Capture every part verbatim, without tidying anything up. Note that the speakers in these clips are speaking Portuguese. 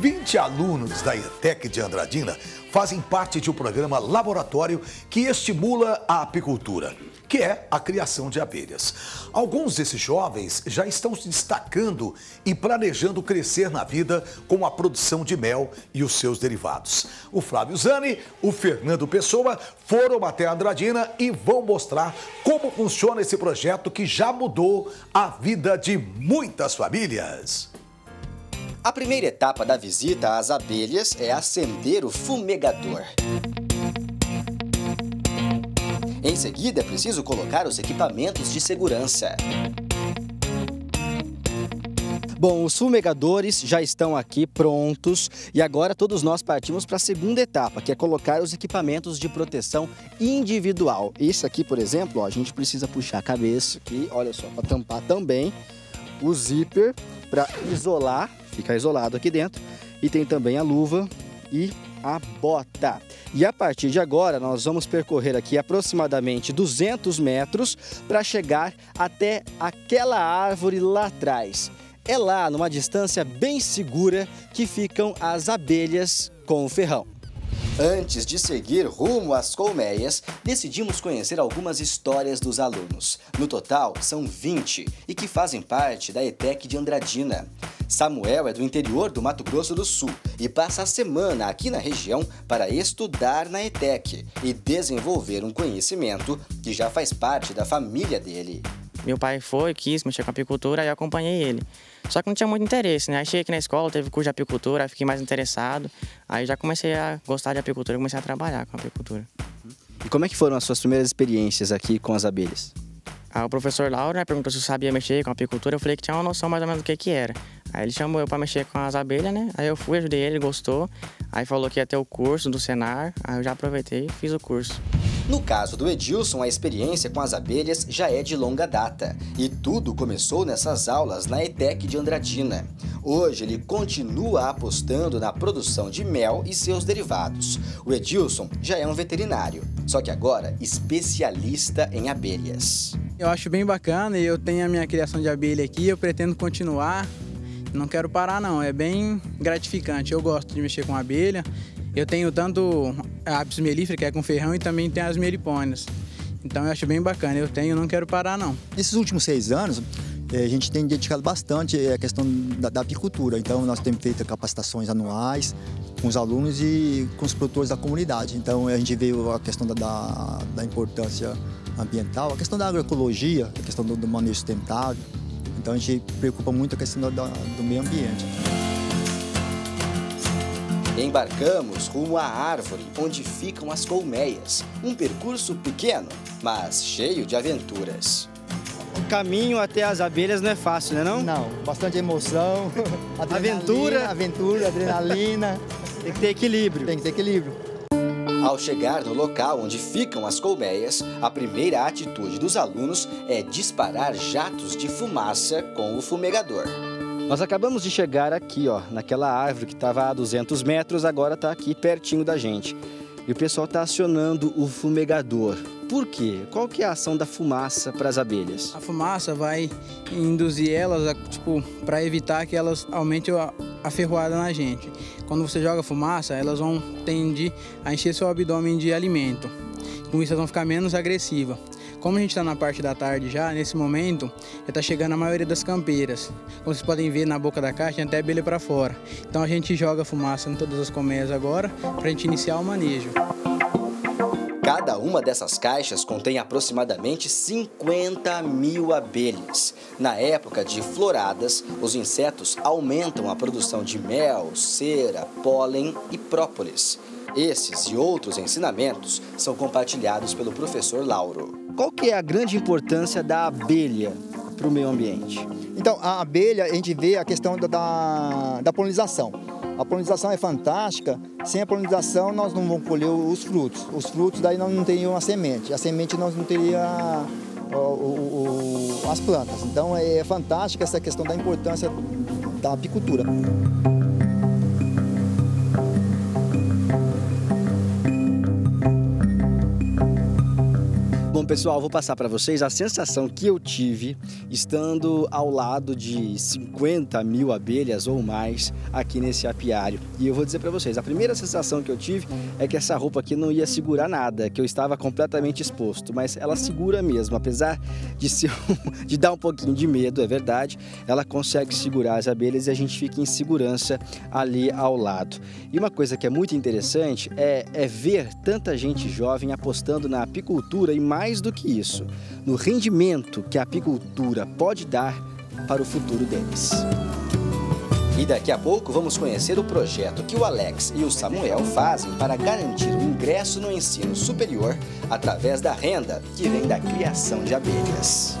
vinte alunos da ETEC de Andradina fazem parte de um programa laboratório que estimula a apicultura, que é a criação de abelhas. Alguns desses jovens já estão se destacando e planejando crescer na vida com a produção de mel e os seus derivados. O Flávio Zani, o Fernando Pessoa foram até Andradina e vão mostrar como funciona esse projeto que já mudou a vida de muitas famílias. A primeira etapa da visita às abelhas é acender o fumegador. Em seguida, é preciso colocar os equipamentos de segurança. Bom, os fumegadores já estão aqui prontos e agora todos nós partimos para a segunda etapa, que é colocar os equipamentos de proteção individual. Esse aqui, por exemplo, ó, a gente precisa puxar a cabeça aqui, olha só, para tampar também o zíper para isolar, ficar isolado aqui dentro. E tem também a luva e a bota. E a partir de agora nós vamos percorrer aqui aproximadamente duzentos metros para chegar até aquela árvore lá atrás. É lá, numa distância bem segura, que ficam as abelhas com o ferrão. Antes de seguir rumo às colmeias, decidimos conhecer algumas histórias dos alunos. No total, são vinte e que fazem parte da ETEC de Andradina. Samuel é do interior do Mato Grosso do Sul e passa a semana aqui na região para estudar na ETEC e desenvolver um conhecimento que já faz parte da família dele. Meu pai foi, quis mexer com apicultura e eu acompanhei ele. Só que não tinha muito interesse, né? Aí cheguei aqui na escola, teve curso de apicultura, fiquei mais interessado. Aí já comecei a gostar de apicultura e comecei a trabalhar com apicultura. E como é que foram as suas primeiras experiências aqui com as abelhas? Aí o professor Lauro, né, perguntou se eu sabia mexer com apicultura, eu falei que tinha uma noção mais ou menos do que que era. Aí ele chamou eu para mexer com as abelhas, né? Aí eu fui, ajudei ele, gostou. Aí falou que ia ter o curso do Senar, aí eu já aproveitei e fiz o curso. No caso do Edilson, a experiência com as abelhas já é de longa data. E tudo começou nessas aulas na ETEC de Andradina. Hoje ele continua apostando na produção de mel e seus derivados. O Edilson já é um veterinário, só que agora especialista em abelhas. Eu acho bem bacana e eu tenho a minha criação de abelha aqui, eu pretendo continuar. Não quero parar não, é bem gratificante. Eu gosto de mexer com abelha. Eu tenho tanto a Apis Melífera, que é com ferrão, e também tem as melipônias. Então eu acho bem bacana, eu tenho, não quero parar não. Nesses últimos seis anos, a gente tem dedicado bastante a questão da, da apicultura. Então nós temos feito capacitações anuais com os alunos e com os produtores da comunidade. Então a gente viu a questão da, da, da importância ambiental, a questão da agroecologia, a questão do, do manejo sustentável. Então a gente preocupa muito a questão da, do meio ambiente. Embarcamos rumo à árvore, onde ficam as colmeias. Um percurso pequeno, mas cheio de aventuras. O caminho até as abelhas não é fácil, né não? Não, bastante emoção, adrenalina, aventura, aventura, adrenalina. Tem que ter equilíbrio. Tem que ter equilíbrio. Ao chegar no local onde ficam as colmeias, a primeira atitude dos alunos é disparar jatos de fumaça com o fumegador. Nós acabamos de chegar aqui, ó, naquela árvore que estava a duzentos metros, agora está aqui pertinho da gente. E o pessoal está acionando o fumegador. Por quê? Qual que é a ação da fumaça para as abelhas? A fumaça vai induzir elas a, tipo, para evitar que elas aumentem a, a ferroada na gente. Quando você joga fumaça, elas vão tender a encher seu abdômen de alimento. Com isso, elas vão ficar menos agressivas. Como a gente está na parte da tarde já, nesse momento, já está chegando a maioria das campeiras. Como vocês podem ver, na boca da caixa tem até abelha para fora. Então a gente joga fumaça em todas as colmeias agora, para a gente iniciar o manejo. Cada uma dessas caixas contém aproximadamente cinquenta mil abelhas. Na época de floradas, os insetos aumentam a produção de mel, cera, pólen e própolis. Esses e outros ensinamentos são compartilhados pelo professor Lauro. Qual que é a grande importância da abelha para o meio ambiente? Então, a abelha, a gente vê a questão da, da polinização. A polinização é fantástica. Sem a polinização, nós não vamos colher os frutos. Os frutos, daí, não teriam a semente. A semente, nós não teria o, o, o, as plantas. Então, é fantástica essa questão da importância da apicultura. pessoal, vou passar para vocês a sensação que eu tive estando ao lado de cinquenta mil abelhas ou mais aqui nesse apiário. E eu vou dizer para vocês, a primeira sensação que eu tive é que essa roupa aqui não ia segurar nada, que eu estava completamente exposto, mas ela segura mesmo, apesar de, ser um, de dar um pouquinho de medo, é verdade, ela consegue segurar as abelhas e a gente fica em segurança ali ao lado. E uma coisa que é muito interessante é, é ver tanta gente jovem apostando na apicultura e mais do que isso, no rendimento que a apicultura pode dar para o futuro deles. E daqui a pouco vamos conhecer o projeto que o Alex e o Samuel fazem para garantir o ingresso no ensino superior através da renda que vem da criação de abelhas.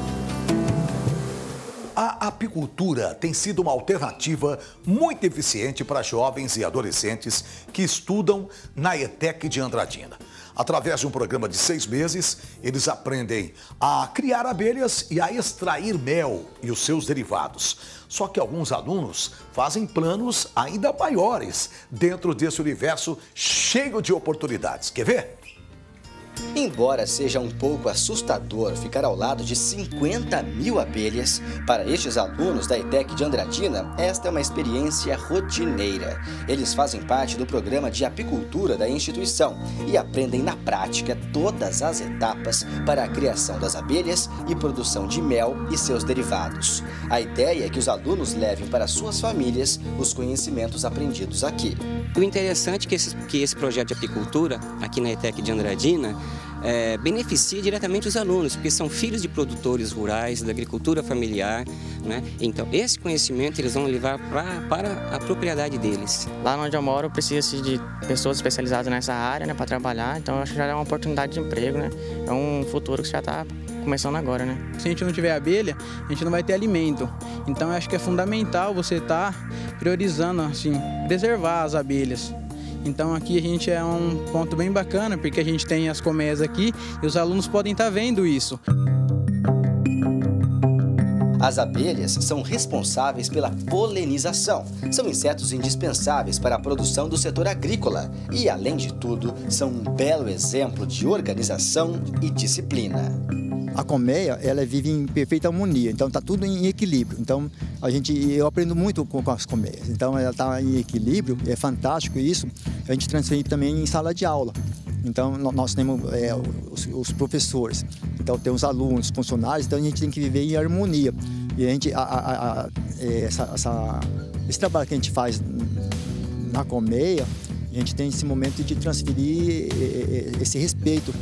A apicultura tem sido uma alternativa muito eficiente para jovens e adolescentes que estudam na ETEC de Andradina. Através de um programa de seis meses, eles aprendem a criar abelhas e a extrair mel e os seus derivados. Só que alguns alunos fazem planos ainda maiores dentro desse universo cheio de oportunidades. Quer ver? Embora seja um pouco assustador ficar ao lado de cinquenta mil abelhas, para estes alunos da ETEC de Andradina, esta é uma experiência rotineira. Eles fazem parte do programa de apicultura da instituição e aprendem na prática todas as etapas para a criação das abelhas e produção de mel e seus derivados. A ideia é que os alunos levem para suas famílias os conhecimentos aprendidos aqui. O interessante é que esse, que esse projeto de apicultura, aqui na ETEC de Andradina, É, beneficia diretamente os alunos, porque são filhos de produtores rurais, da agricultura familiar, né? Então, esse conhecimento eles vão levar pra, para a propriedade deles. Lá onde eu moro, precisa-se de pessoas especializadas nessa área, né, para trabalhar, então eu acho que já é uma oportunidade de emprego, né? É um futuro que já está começando agora, né? Se a gente não tiver abelha, a gente não vai ter alimento. Então, eu acho que é fundamental você estar tá priorizando, assim, preservar as abelhas. Então aqui a gente é um ponto bem bacana, porque a gente tem as colmeias aqui e os alunos podem estar vendo isso. As abelhas são responsáveis pela polinização. São insetos indispensáveis para a produção do setor agrícola e, além de tudo, são um belo exemplo de organização e disciplina. A colmeia, ela vive em perfeita harmonia, então está tudo em equilíbrio. Então, a gente, eu aprendo muito com, com as colmeias, então ela está em equilíbrio, é fantástico isso. A gente transfere também em sala de aula. Então, nós temos é, os, os professores, então tem os alunos, funcionários, então a gente tem que viver em harmonia. E a gente, a, a, a, essa, essa, esse trabalho que a gente faz na colmeia, a gente tem esse momento de transferir esse respeito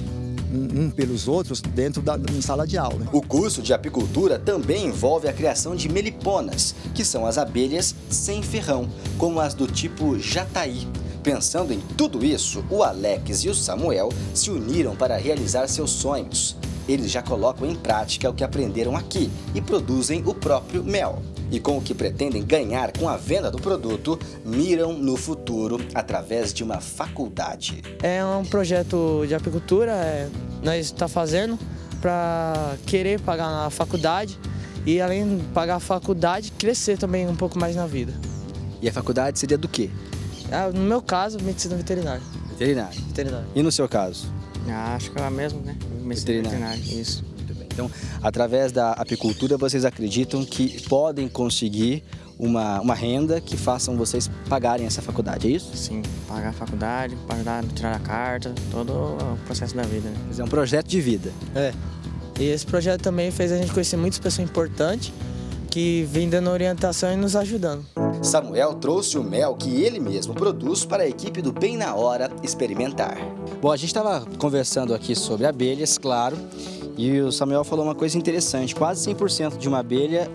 um pelos outros dentro da em sala de aula. O curso de apicultura também envolve a criação de meliponas, que são as abelhas sem ferrão, como as do tipo Jataí. Pensando em tudo isso, o Alex e o Samuel se uniram para realizar seus sonhos. Eles já colocam em prática o que aprenderam aqui e produzem o próprio mel. E com o que pretendem ganhar com a venda do produto, miram no futuro através de uma faculdade. É um projeto de apicultura, é, nós estamos fazendo para querer pagar a faculdade e, além de pagar a faculdade, crescer também um pouco mais na vida. E a faculdade seria do quê? Ah, no meu caso, medicina veterinária. Veterinária? Veterinária. E no seu caso? Ah, acho que é a mesma, né? Medicina veterinária. veterinária. Isso. Então, através da apicultura, vocês acreditam que podem conseguir uma, uma renda que façam vocês pagarem essa faculdade, é isso? Sim, pagar a faculdade, pagar, tirar a carta, todo o processo da vida. Né? É um projeto de vida. É. E esse projeto também fez a gente conhecer muitas pessoas importantes que vêm dando orientação e nos ajudando. Samuel trouxe o mel que ele mesmo produz para a equipe do Bem Na Hora Experimentar. Bom, a gente estava conversando aqui sobre abelhas, claro. E o Samuel falou uma coisa interessante, quase cem por cento de uma abelha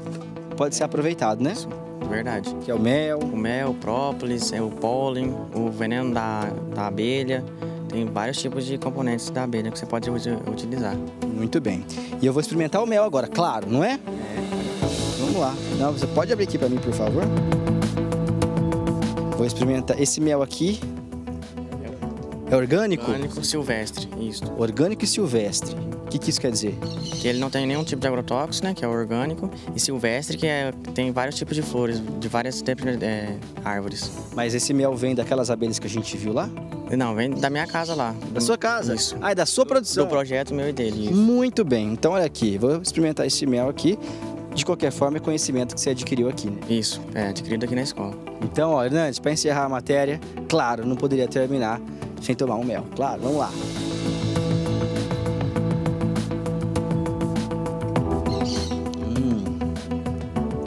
pode ser aproveitado, né? Isso, verdade. Que é o mel. O mel, o própolis, é o pólen, o veneno da, da abelha. Tem vários tipos de componentes da abelha que você pode utilizar. Muito bem. E eu vou experimentar o mel agora, claro, não é? É. Vamos lá. Não, você pode abrir aqui para mim, por favor? Vou experimentar esse mel aqui. É orgânico? Orgânico silvestre, isso. Orgânico e silvestre. que, que isso quer dizer? Que ele não tem nenhum tipo de agrotóxico, né, que é orgânico, e silvestre, que é, tem vários tipos de flores, de vários tipos de é, árvores. Mas esse mel vem daquelas abelhas que a gente viu lá? Não, vem da minha casa lá. Da sua casa? Isso. Ah, é da sua produção? Do projeto meu e dele. Isso. Muito bem. Então, olha aqui, vou experimentar esse mel aqui. De qualquer forma, é conhecimento que você adquiriu aqui, né? Isso, é adquirido aqui na escola. Então, ó, Hernandes, para encerrar a matéria, claro, não poderia terminar sem tomar um mel. Claro, vamos lá. Hum.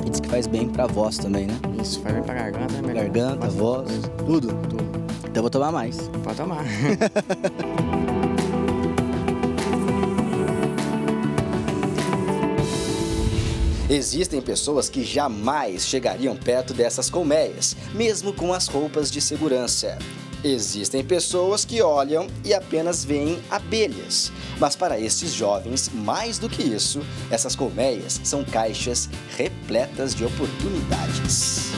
E diz que faz bem para a voz também, né? Isso, faz bem para a garganta, né? Garganta, voz, tudo? Tudo. Então, vou tomar mais. Pode tomar. Existem pessoas que jamais chegariam perto dessas colmeias, mesmo com as roupas de segurança. Existem pessoas que olham e apenas veem abelhas. Mas para esses jovens, mais do que isso, essas colmeias são caixas repletas de oportunidades.